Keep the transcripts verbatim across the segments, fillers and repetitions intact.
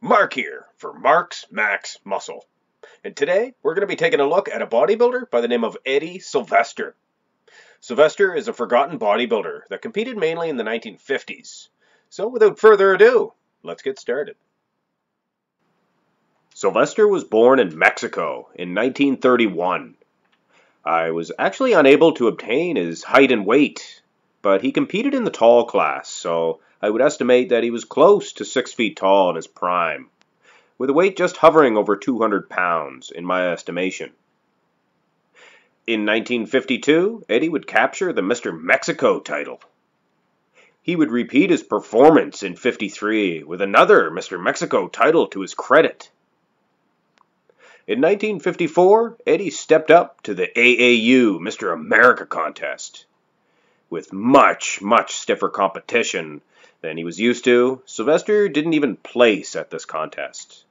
Mark here for Mark's Max Muscle, and today we're going to be taking a look at a bodybuilder by the name of Eddie Sylvestre. Sylvestre is a forgotten bodybuilder that competed mainly in the nineteen fifties. So without further ado, let's get started. Sylvestre was born in Mexico in nineteen thirty-one. I was actually unable to obtain his height and weight, but he competed in the tall class, so I would estimate that he was close to six feet tall in his prime, with a weight just hovering over two hundred pounds, in my estimation. In nineteen fifty-two, Eddie would capture the Mister Mexico title. He would repeat his performance in fifty-three with another Mister Mexico title to his credit. In nineteen fifty-four, Eddie stepped up to the A A U Mister America contest. With much, much stiffer competition than he was used to, Sylvestre didn't even place at this contest.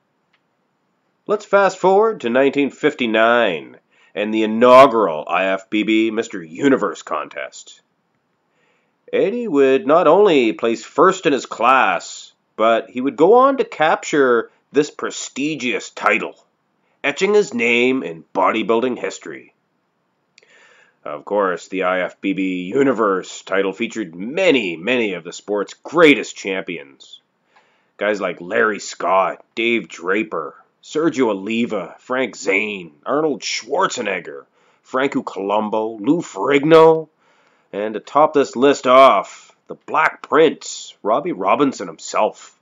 Let's fast forward to nineteen fifty-nine and the inaugural I F B B Mister Universe contest. Eddie would not only place first in his class, but he would go on to capture this prestigious title, etching his name in bodybuilding history. Of course, the I F B B Universe title featured many, many of the sport's greatest champions. Guys like Larry Scott, Dave Draper, Sergio Oliva, Frank Zane, Arnold Schwarzenegger, Franco Columbu, Lou Ferrigno, and to top this list off, the Black Prince, Robbie Robinson himself.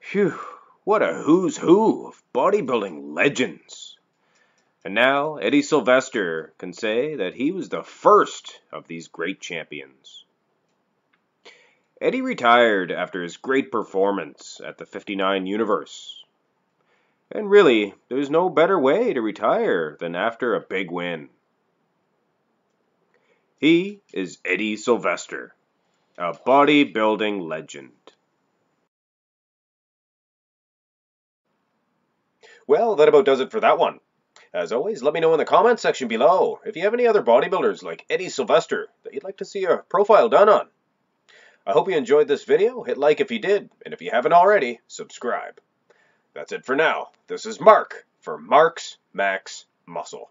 Phew, what a who's who of bodybuilding legends. And now, Eddie Sylvestre can say that he was the first of these great champions. Eddie retired after his great performance at the fifty-nine Universe. And really, there's no better way to retire than after a big win. He is Eddie Sylvestre, a bodybuilding legend. Well, that about does it for that one. As always, let me know in the comments section below if you have any other bodybuilders like Eddie Sylvestre that you'd like to see a profile done on. I hope you enjoyed this video. Hit like if you did, and if you haven't already, subscribe. That's it for now. This is Mark for Mark's Max Muscle.